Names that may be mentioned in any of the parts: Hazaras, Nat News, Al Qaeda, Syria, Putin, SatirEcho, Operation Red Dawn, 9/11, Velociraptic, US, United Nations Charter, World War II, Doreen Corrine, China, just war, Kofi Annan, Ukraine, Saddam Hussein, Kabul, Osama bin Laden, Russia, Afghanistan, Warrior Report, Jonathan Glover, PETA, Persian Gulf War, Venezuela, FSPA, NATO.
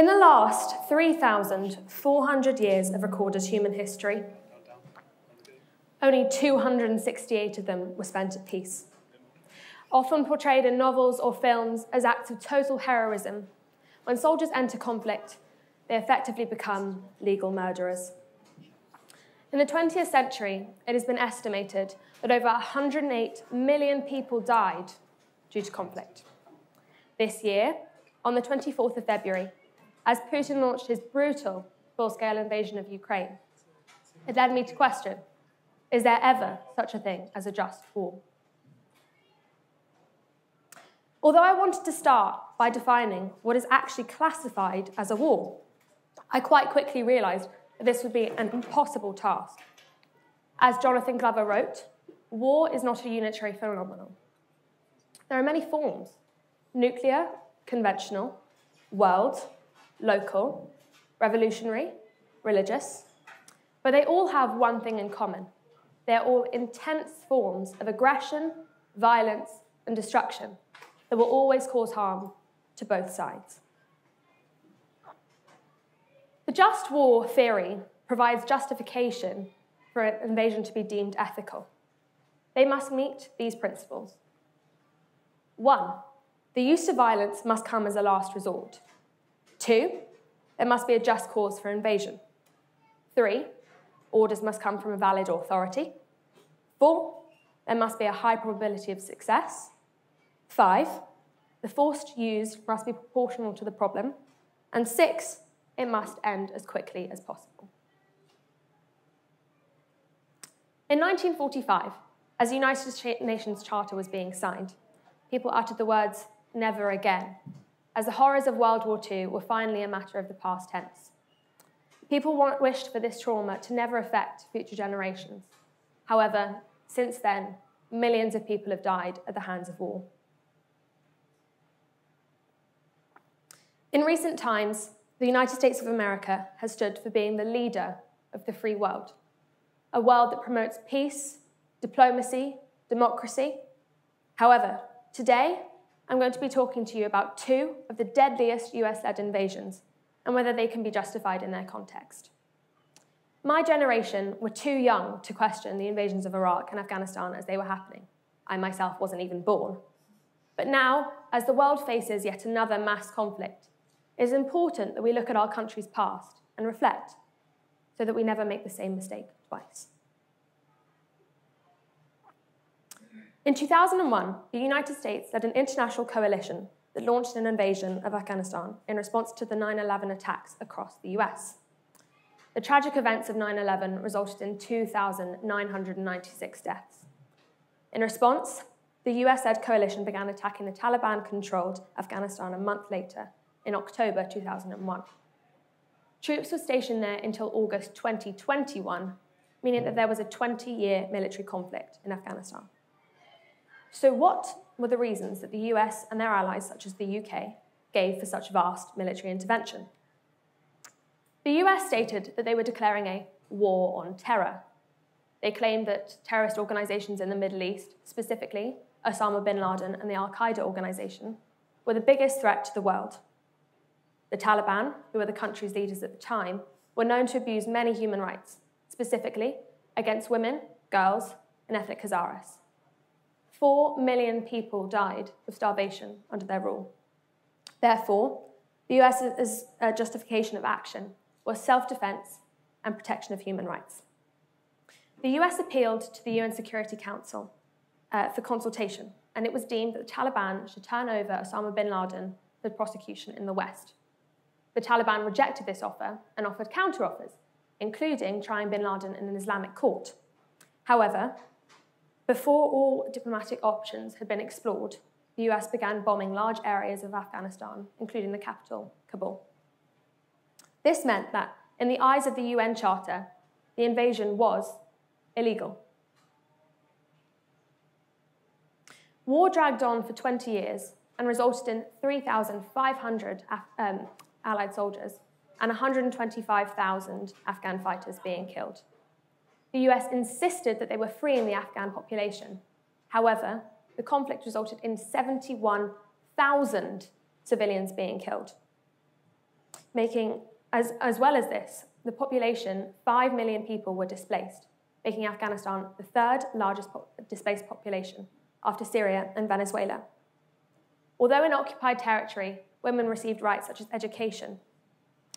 In the last 3,400 years of recorded human history, only 268 of them were spent at peace. Often portrayed in novels or films as acts of total heroism, when soldiers enter conflict, they effectively become legal murderers. In the 20th century, it has been estimated that over 108 million people died due to conflict. This year, on the 24th of February, as Putin launched his brutal full-scale invasion of Ukraine, it led me to question, is there ever such a thing as a just war? Although I wanted to start by defining what is actually classified as a war, I quite quickly realised that this would be an impossible task. As Jonathan Glover wrote, war is not a unitary phenomenon. There are many forms: nuclear, conventional, world, local, revolutionary, religious, but they all have one thing in common. They're all intense forms of aggression, violence, and destruction that will always cause harm to both sides. The just war theory provides justification for an invasion to be deemed ethical. They must meet these principles. 1, the use of violence must come as a last resort. 2, there must be a just cause for invasion. 3, orders must come from a valid authority. 4, there must be a high probability of success. 5, the force used must be proportional to the problem. And 6, it must end as quickly as possible. In 1945, as the United Nations Charter was being signed, people uttered the words, "never again," as the horrors of World War II were finally a matter of the past tense. People wished for this trauma to never affect future generations. However, since then, millions of people have died at the hands of war. In recent times, the United States of America has stood for being the leader of the free world, a world that promotes peace, diplomacy, democracy. However, today, I'm going to be talking to you about 2 of the deadliest US-led invasions and whether they can be justified in their context. My generation were too young to question the invasions of Iraq and Afghanistan as they were happening. I myself wasn't even born. But now, as the world faces yet another mass conflict, it is important that we look at our country's past and reflect so that we never make the same mistake twice. In 2001, the United States led an international coalition that launched an invasion of Afghanistan in response to the 9/11 attacks across the US. The tragic events of 9/11 resulted in 2,996 deaths. In response, the US-led coalition began attacking the Taliban-controlled Afghanistan a month later, in October 2001. Troops were stationed there until August 2021, meaning that there was a 20-year military conflict in Afghanistan. So what were the reasons that the US and their allies, such as the UK, gave for such vast military intervention? The US stated that they were declaring a war on terror. They claimed that terrorist organizations in the Middle East, specifically Osama bin Laden and the Al Qaeda organization, were the biggest threat to the world. The Taliban, who were the country's leaders at the time, were known to abuse many human rights, specifically against women, girls, and ethnic Hazaras. 4 million people died of starvation under their rule. Therefore, the US's justification of action was self-defense and protection of human rights. The US appealed to the UN Security Council for consultation, and it was deemed that the Taliban should turn over Osama bin Laden for prosecution in the West. The Taliban rejected this offer and offered counteroffers, including trying bin Laden in an Islamic court. However, before all diplomatic options had been explored, the US began bombing large areas of Afghanistan, including the capital, Kabul. This meant that, in the eyes of the UN Charter, the invasion was illegal. War dragged on for 20 years and resulted in 3,500 Allied soldiers and 125,000 Afghan fighters being killed. The US insisted that they were freeing the Afghan population. However, the conflict resulted in 71,000 civilians being killed. making, as well as this, the population, 5 million people were displaced, making Afghanistan the third largest displaced population after Syria and Venezuela. Although in occupied territory, women received rights such as education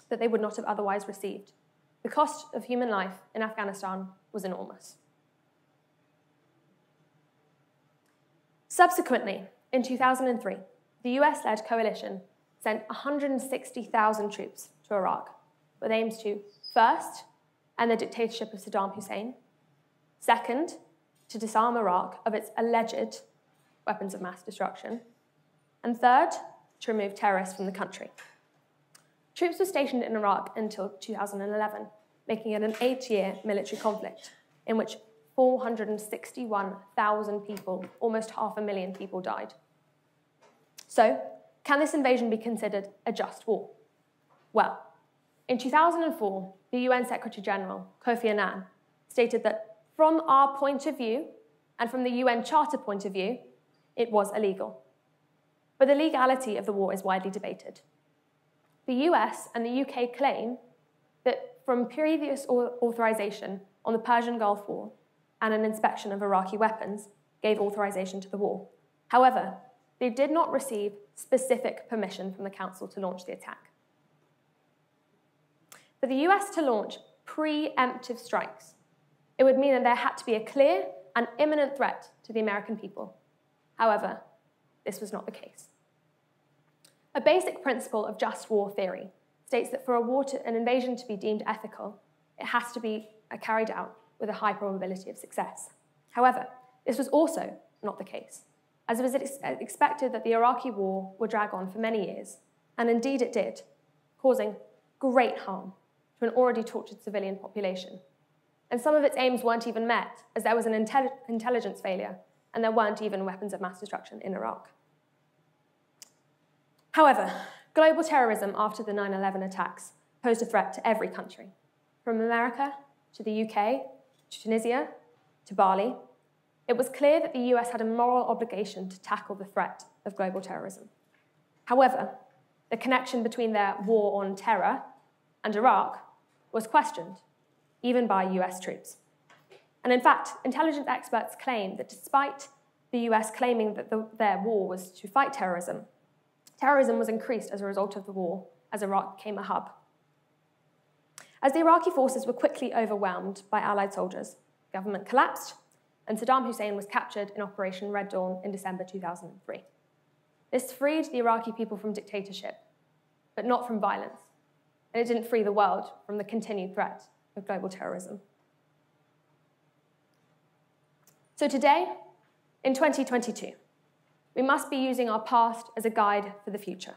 that they would not have otherwise received. The cost of human life in Afghanistan was enormous. Subsequently, in 2003, the US-led coalition sent 160,000 troops to Iraq with aims to, first, end the dictatorship of Saddam Hussein, second, to disarm Iraq of its alleged weapons of mass destruction, and third, to remove terrorists from the country. Troops were stationed in Iraq until 2011, making it an 8-year military conflict in which 461,000 people, almost 500,000 people, died. So, can this invasion be considered a just war? Well, in 2004, the UN Secretary-General, Kofi Annan, stated that from our point of view and from the UN Charter point of view, it was illegal. But the legality of the war is widely debated. The US and the UK claim that from previous authorization on the Persian Gulf War and an inspection of Iraqi weapons gave authorization to the war. However, they did not receive specific permission from the Council to launch the attack. For the US to launch preemptive strikes, it would mean that there had to be a clear and imminent threat to the American people. However, this was not the case. A basic principle of just war theory states that for a war an invasion to be deemed ethical, it has to be carried out with a high probability of success. However, this was also not the case, as it was expected that the Iraqi war would drag on for many years, and indeed it did, causing great harm to an already tortured civilian population. And some of its aims weren't even met, as there was an intelligence failure, and there weren't even weapons of mass destruction in Iraq. However, global terrorism after the 9/11 attacks posed a threat to every country, from America to the UK, to Tunisia, to Bali. It was clear that the US had a moral obligation to tackle the threat of global terrorism. However, the connection between their war on terror and Iraq was questioned, even by US troops. And in fact, intelligence experts claim that despite the US claiming that their war was to fight terrorism, terrorism was increased as a result of the war as Iraq became a hub. As the Iraqi forces were quickly overwhelmed by Allied soldiers, government collapsed, and Saddam Hussein was captured in Operation Red Dawn in December 2003. This freed the Iraqi people from dictatorship, but not from violence. And it didn't free the world from the continued threat of global terrorism. So today, in 2022, we must be using our past as a guide for the future.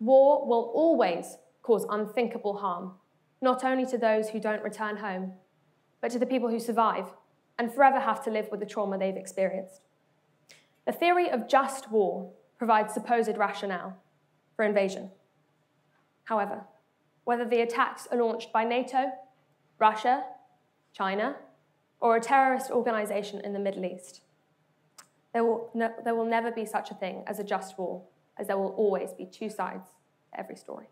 War will always cause unthinkable harm, not only to those who don't return home, but to the people who survive and forever have to live with the trauma they've experienced. The theory of just war provides supposed rationale for invasion. However, whether the attacks are launched by NATO, Russia, China, or a terrorist organization in the Middle East, there will never be such a thing as a just war, as there will always be two sides to every story.